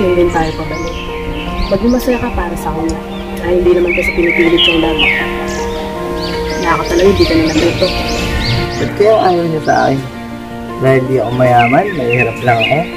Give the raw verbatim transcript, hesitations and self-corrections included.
na din tayo pabalik. Maging masaya ka para sa kanya. Dahil hindi naman kasi pinipilit yung labi. Nakakatalaw, hindi ka na nabuto. Ba't kaya ayaw niya sa akin? Dahil di ako mayaman, mahirap lang ako.